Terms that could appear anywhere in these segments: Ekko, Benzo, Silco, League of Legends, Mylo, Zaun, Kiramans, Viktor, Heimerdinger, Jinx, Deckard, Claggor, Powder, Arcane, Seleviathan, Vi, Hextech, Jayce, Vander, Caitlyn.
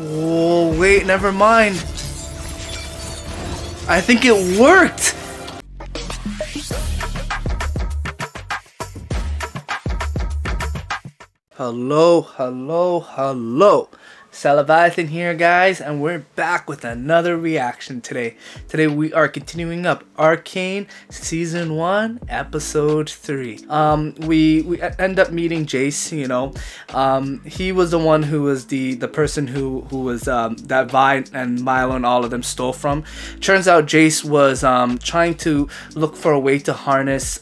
Oh, wait, never mind. I think it worked! Hello, hello, hello. Seleviathan here, guys, and we're back with another reaction today. Today we are continuing up Arcane Season 1, Episode 3. We end up meeting Jayce, you know. He was the one who was the person who was that Vi and Mylo and all of them stole from. Turns out Jayce was trying to look for a way to harness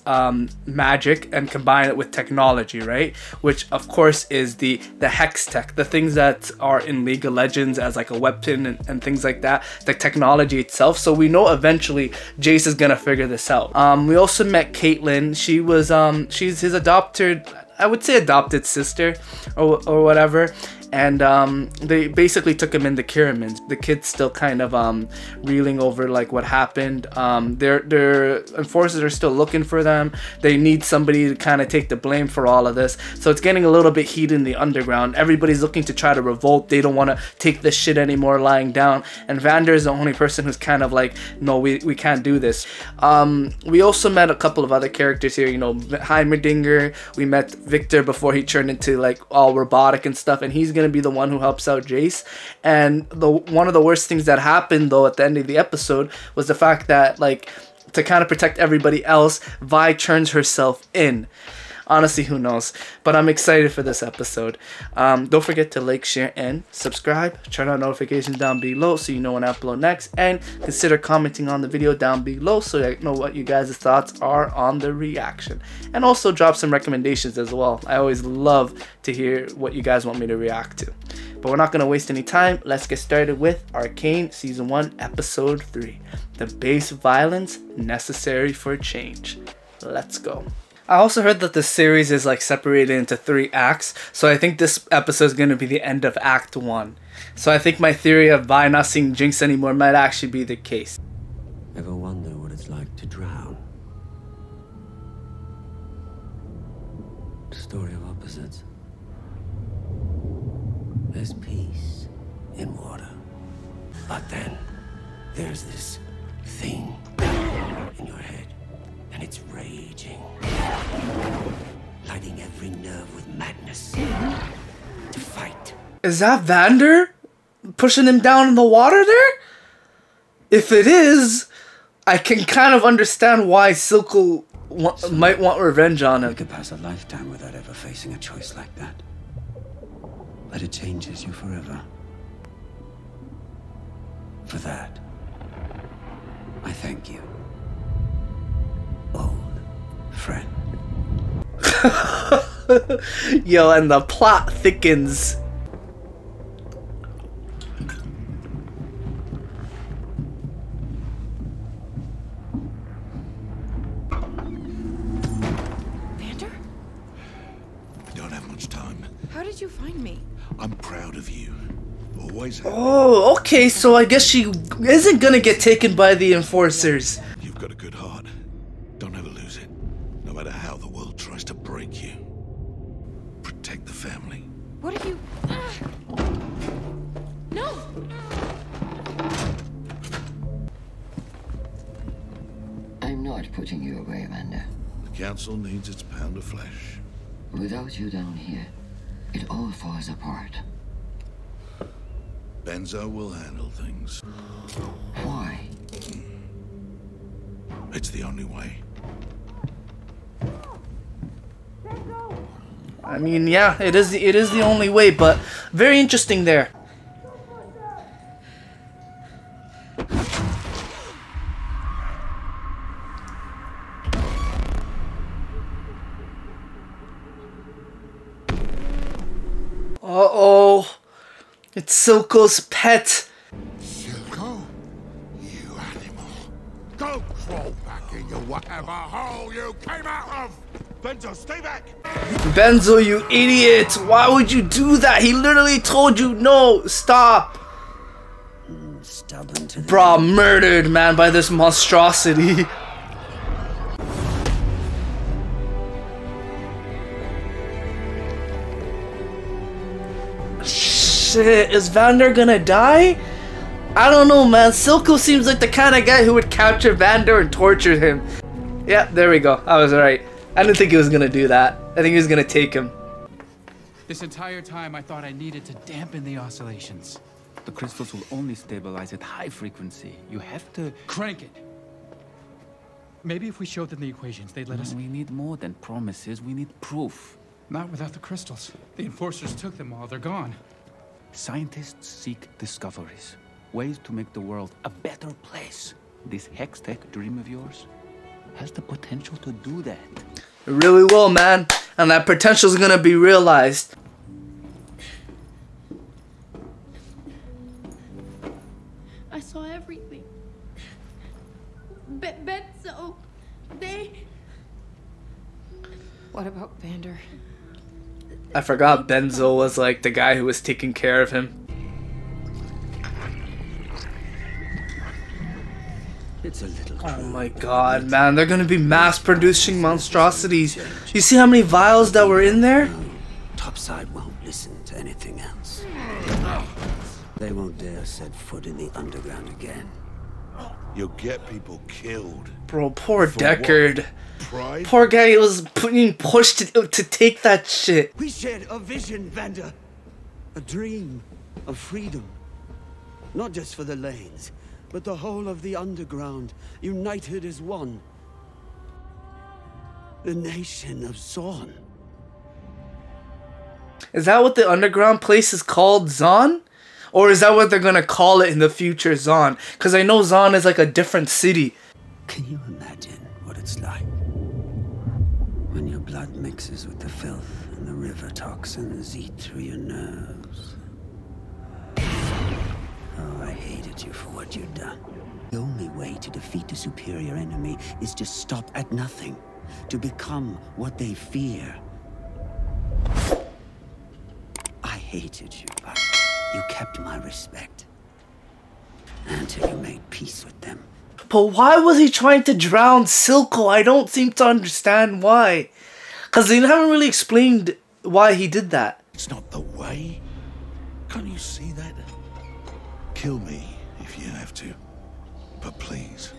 magic and combine it with technology, right? Which of course is the Hextech, the things that are in League of Legends as like a weapon and things like that, the technology itself. So we know eventually Jayce is gonna figure this out. We also met Caitlyn. She was she's his adopted, I would say adopted sister or whatever, and they basically took him into Kiramans. The kid's still kind of reeling over like what happened. Their enforcers are still looking for them. They need somebody to kind of take the blame for all of this, so it's getting a little bit heated in the underground. Everybody's looking to try to revolt. They don't want to take this shit anymore lying down, and Vander is the only person who's kind of like, no, we can't do this. We also met a couple of other characters here, you know, Heimerdinger. We met Viktor before he turned into like all robotic and stuff, and he's gonna be the one who helps out Jayce. And one of the worst things that happened though at the end of the episode was the fact that, like, to kind of protect everybody else, Vi turns herself in. Honestly, who knows? But I'm excited for this episode. Don't forget to like, share, and subscribe. Turn on notifications down below so you know when I upload next. And consider commenting on the video down below so I know what you guys' thoughts are on the reaction. And also drop some recommendations as well. I always love to hear what you guys want me to react to. But we're not going to waste any time. Let's get started with Arcane Season 1, Episode 3. The base violence necessary for change. Let's go. I also heard that this series is like separated into 3 acts, so I think this episode is going to be the end of Act 1. So I think my theory of Vi not seeing Jinx anymore might actually be the case. Ever wonder what it's like to drown? The story of opposites. There's peace in water. But then, there's this thing in your head. And it's raging, lighting every nerve with madness to fight. Is that Vander pushing him down in the water there? If it is, I can kind of understand why Silco might want revenge on him. You could pass a lifetime without ever facing a choice like that, but it changes you forever. For that, I thank you. Friend. Yo, and the plot thickens. Vander? I don't have much time. How did you find me? I'm proud of you. Always have. Oh, okay, so I guess she isn't gonna get taken by the enforcers. You've got a good heart. Don't ever lose it. No matter how the world tries to break you, protect the family. What are you? No! I'm not putting you away, Vander. The council needs its pound of flesh. Without you down here, it all falls apart. Benzo will handle things. Why? It's the only way. I mean, yeah, it is the only way, but very interesting there. Uh-oh. It's Silco's pet. Silco, you animal. Go crawl back in your whatever hole you came out of. Benzo, stay back! Benzo, you idiot! Why would you do that? He literally told you no! Stop! Stubborn to the Bro, murdered, man, by this monstrosity. shit, is Vander gonna die? I don't know, man. Silco seems like the kind of guy who would capture Vander and torture him. Yeah, there we go. I was right. I didn't think he was gonna do that. I think he was gonna take him. This entire time I thought I needed to dampen the oscillations. The crystals will only stabilize at high frequency. You have to... crank it! Maybe if we showed them the equations, they'd let us... We need more than promises, we need proof. Not without the crystals. The enforcers took them all, they're gone. Scientists seek discoveries. Ways to make the world a better place. This Hextech dream of yours has the potential to do that. It really will, man. And that potential is gonna be realized. I saw everything. Benzo, they... What about Vander? I forgot Benzo was like the guy who was taking care of him. It's a little... Oh my god, man. They're gonna be mass producing monstrosities. You see how many vials that were in there? Topside won't listen to anything else. They won't dare set foot in the underground again. You'll get people killed. Bro, poor Deckard. Poor guy was being pushed to take that shit. We shared a vision, Vander. A dream of freedom. Not just for the lanes, but the whole of the underground, united as one. The nation of Zaun. Is that what the underground place is called, Zaun? Or is that what they're gonna call it in the future, Zaun? Because I know Zaun is like a different city. Can you imagine what it's like when your blood mixes with the filth and the river toxins eat through your nerves? Oh, I hated you for what you've done. The only way to defeat a superior enemy is to stop at nothing, to become what they fear. I hated you, but... you kept my respect until you made peace with them. But why was he trying to drown Silco? I don't seem to understand why. Because they haven't really explained why he did that. It's not the way. Can't you see that? Kill me if you have to. But please,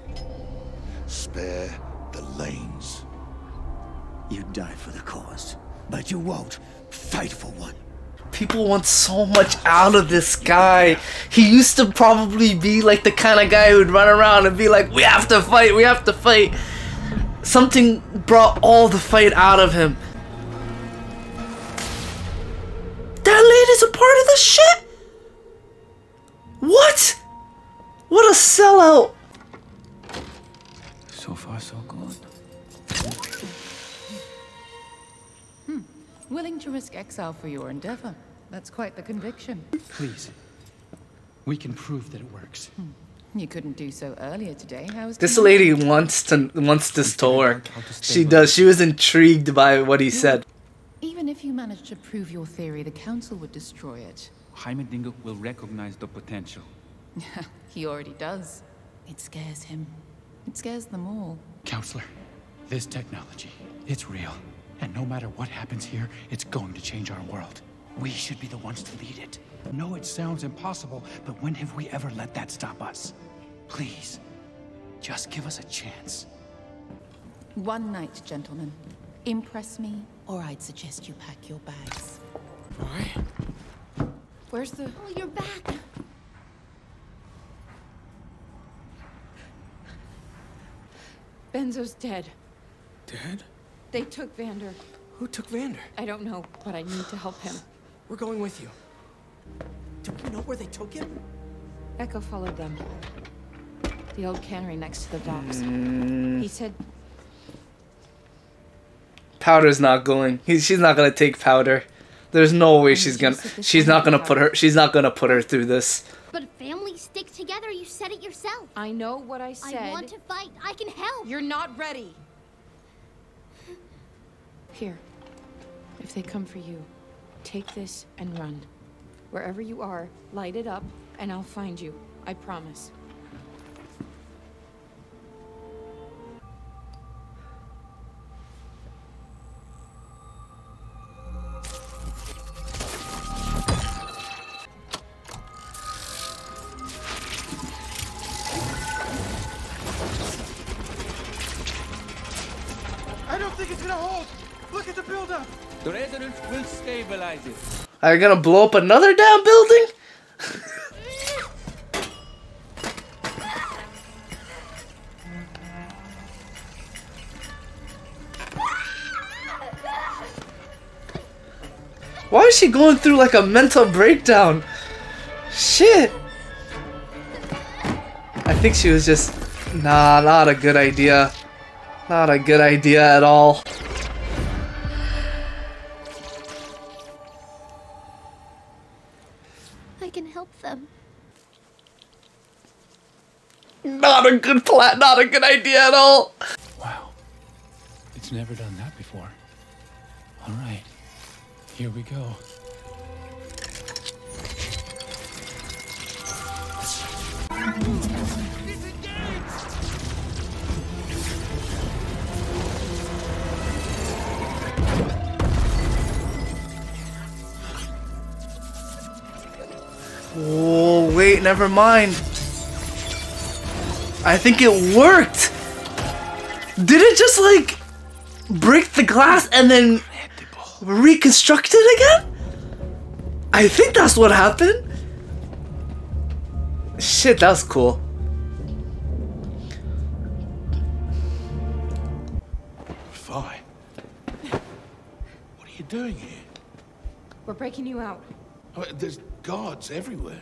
spare the lanes. You'd die for the cause, but you won't fight for one. People want so much out of this guy. He used to probably be like the kind of guy who would run around and be like, we have to fight, we have to fight. Something brought all the fight out of him. That lady's a part of this shit? What? What a sellout. So far, so good. Willing to risk exile for your endeavor. That's quite the conviction. Please. We can prove that it works. You couldn't do so earlier today. How is this lady wants this to work. She does. She was intrigued by what he said. Even if you managed to prove your theory, the council would destroy it. Heimerdinger will recognize the potential. He already does. It scares him. It scares them all. Counselor, this technology, it's real. And no matter what happens here, it's going to change our world. We should be the ones to lead it. No, it sounds impossible, but when have we ever let that stop us? Please, just give us a chance. One night, gentlemen. Impress me, or I'd suggest you pack your bags. Why? Where's the... Oh, you're back! Benzo's dead. Dead? They took Vander. Who took Vander? I don't know, but I need to help him. We're going with you. Do we know where they took him? Ekko followed them. The old cannery next to the docks. He said... Powder's not going. She's not gonna take Powder. There's no way she's gonna... She's not gonna put her through this. But families stick together. You said it yourself. I know what I said. I want to fight. I can help. You're not ready. Here, if they come for you, take this and run. Wherever you are, light it up, and I'll find you. I promise. hold! Look at the buildup! The resonance will stabilize it. Are you gonna blow up another damn building? Why is she going through like a mental breakdown? Shit! I think she was just... Nah, not a good idea. Not a good idea at all. I can help them. Not a good plan, not a good idea at all. Wow. It's never done that before. Alright. Here we go. Oh, wait, never mind. I think it worked. Did it just like break the glass and then reconstruct it again? I think that's what happened. Shit, that's cool. Vi, what are you doing here? We're breaking you out. Oh, there's guards everywhere.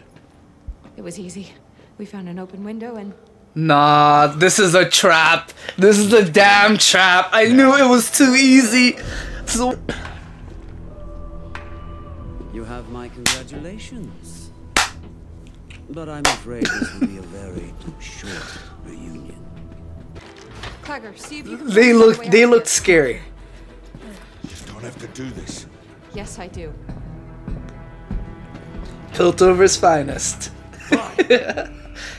It was easy. We found an open window and... Nah, this is a trap. This is a damn trap. I knew it was too easy. So... You have my congratulations, but I'm afraid this will be a very short reunion. Claggor, see if you can... They looked scary. You don't have to do this. Yes, I do. Piltover's finest.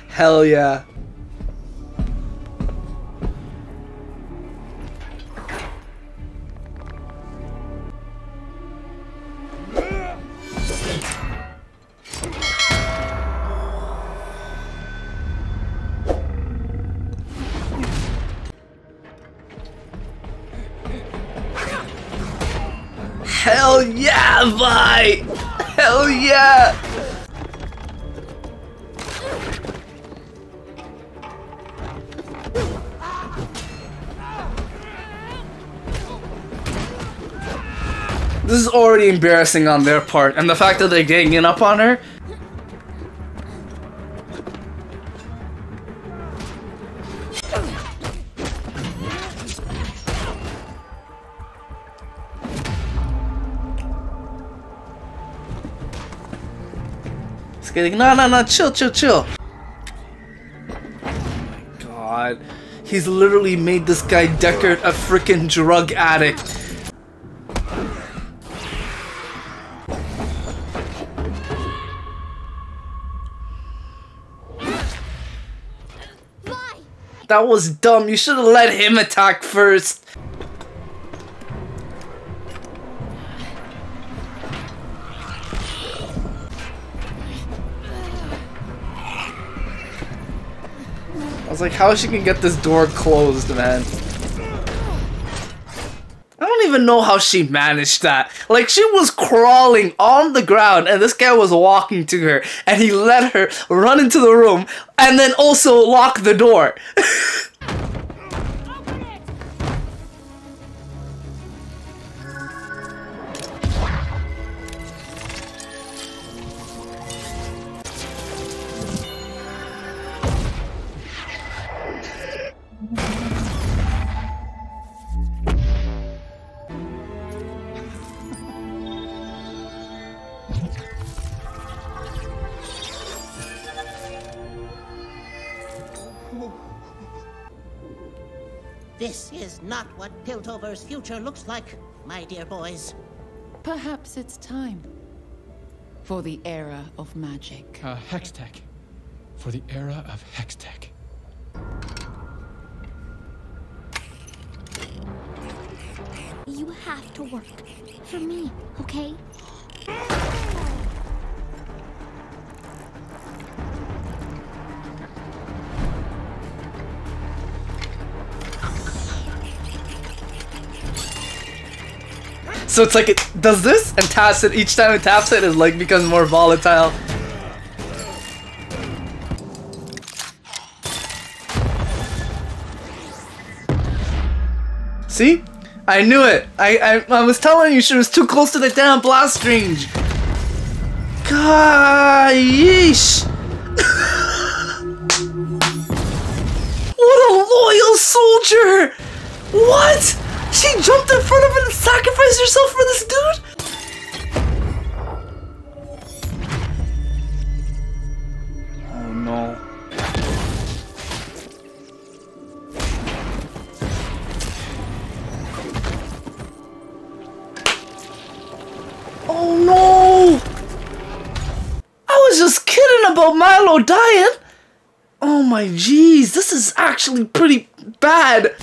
Hell yeah. Hell yeah, Vi! Hell yeah! This is already embarrassing on their part, and the fact that they're ganging up on her. No, no, no, chill, chill, chill. Oh my god. He's literally made this guy Deckard a freaking drug addict. Bye. That was dumb. You should have let him attack first. I was like, how she can get this door closed, man. I don't even know how she managed that. Like, she was crawling on the ground and this guy was walking to her and he let her run into the room and then also lock the door. This is not what Piltover's future looks like, my dear boys. Perhaps it's time for the era of magic. Hextech. For the era of Hextech. You have to work for me, okay? So it's like it does this and taps it. Each time it taps it, it like becomes more volatile. See? I knew it. I was telling you she was too close to the damn blast range. God, yeesh. What a loyal soldier! What? She jumped in front of it and sacrificed herself for this dude? Oh no. Oh no! I was just kidding about Mylo dying! Oh my jeez, this is actually pretty bad.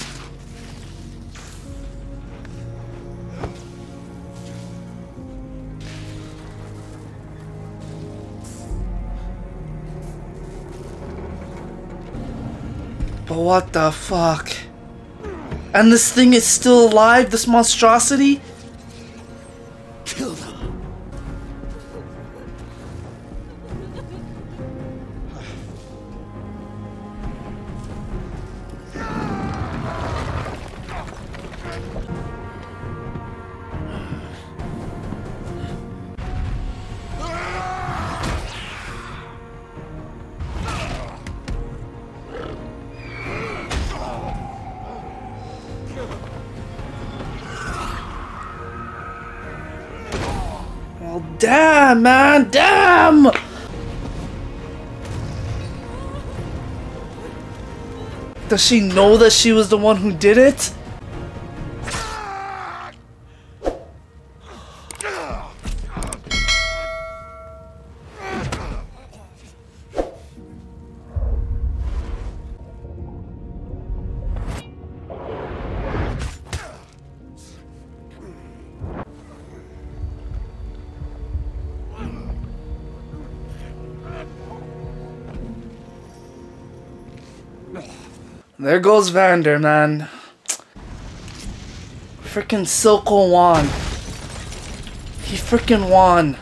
But what the fuck? And this thing is still alive, this monstrosity? Kill them. Damn, man, damn! Does she know that she was the one who did it? There goes Vander, man. Frickin' Silco won. He frickin' won.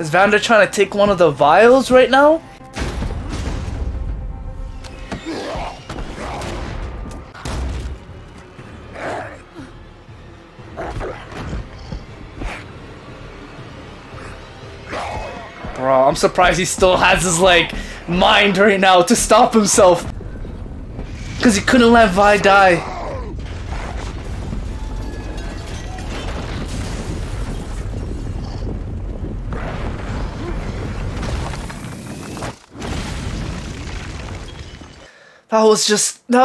Is Vander trying to take one of the vials right now? Bro, I'm surprised he still has his, like, mind right now to stop himself. Because he couldn't let Vi die. That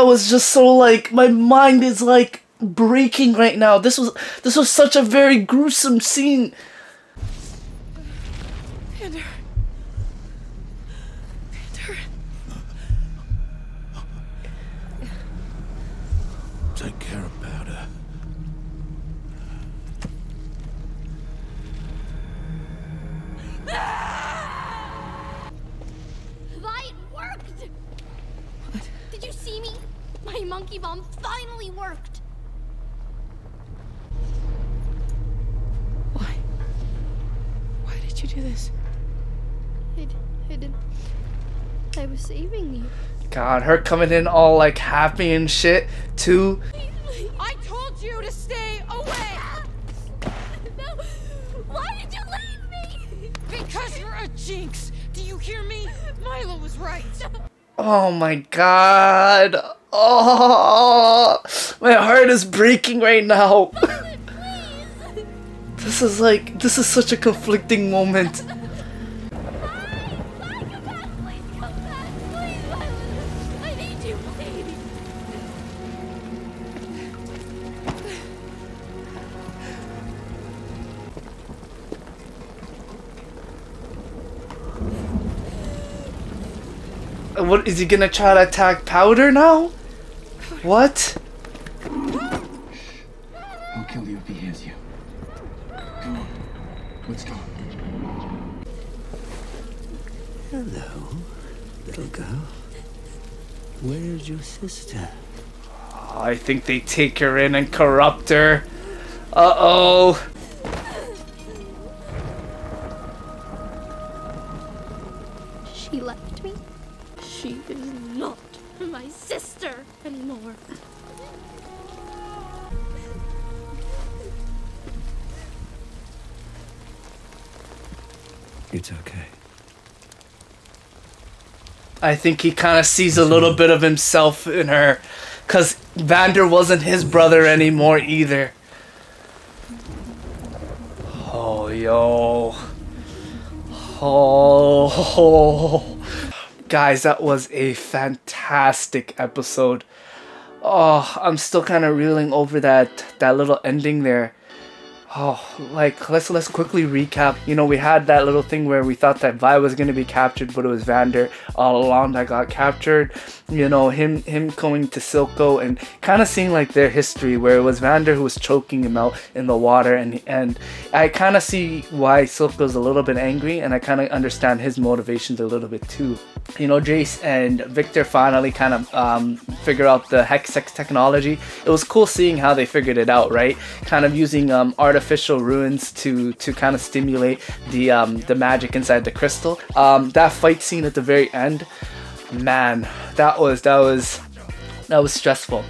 was just so, like, my mind is, like, breaking right now. This was such a very gruesome scene. Take care of Powder. Ah! Vi, it worked! What? Did you see me? My monkey bomb finally worked! Why? Why did you do this? I was saving you. God, her coming in all like happy and shit too. I told you to stay away. No. Why did you leave me? Because you're a jinx. Do you hear me? Mylo was right. Oh my God. Oh, my heart is breaking right now. Please. This is such a conflicting moment. What is he gonna try to attack Powder now? What? I'll kill you if he hears you. Come on, let's go. Hello, little girl. Where's your sister? I think they take her in and corrupt her. Uh-oh. She left me. She is not my sister anymore. It's okay. I think he kind of sees a little bit of himself in her, because Vander wasn't his brother anymore either. Oh, yo. Oh. Guys, that was a fantastic episode. Oh, I'm still kind of reeling over that little ending there. Oh, like, let's quickly recap. You know, we had that little thing where we thought that Vi was going to be captured, but it was Vander all along that got captured. You know, him going to Silco and kind of seeing, like, their history, where it was Vander who was choking him out in the water. And I kind of see why Silco's a little bit angry, and I kind of understand his motivations a little bit, too. You know, Jayce and Viktor finally kind of figure out the Hextech technology. It was cool seeing how they figured it out, right? Kind of using artificial ruins to kind of stimulate the magic inside the crystal. That fight scene at the very end, man, that was stressful.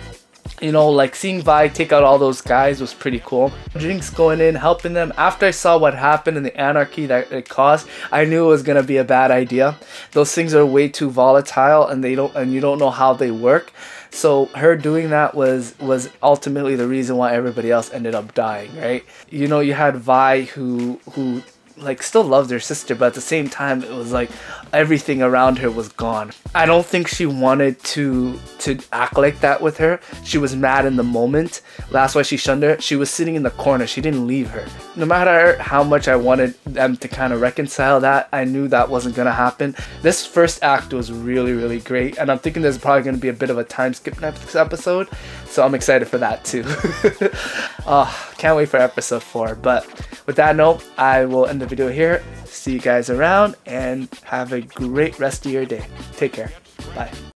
You know, like, seeing Vi take out all those guys was pretty cool. Jinx going in, helping them. After I saw what happened and the anarchy that it caused, I knew it was gonna be a bad idea. Those things are way too volatile, and you don't know how they work. So her doing that was ultimately the reason why everybody else ended up dying, right? You know, you had Vi who like still loved her sister, but at the same time it was like everything around her was gone. I don't think she wanted to act like that with her. She was mad in the moment. That's why she shunned her. She was sitting in the corner. She didn't leave her. No matter how much I wanted them to kind of reconcile that, I knew that wasn't gonna happen. This first act was really, really great, and I'm thinking there's probably gonna be a bit of a time skip next episode, so I'm excited for that too. Can't wait for episode 4, but with that note, I will end the video here. See you guys around, and have a great rest of your day. Take care. Bye.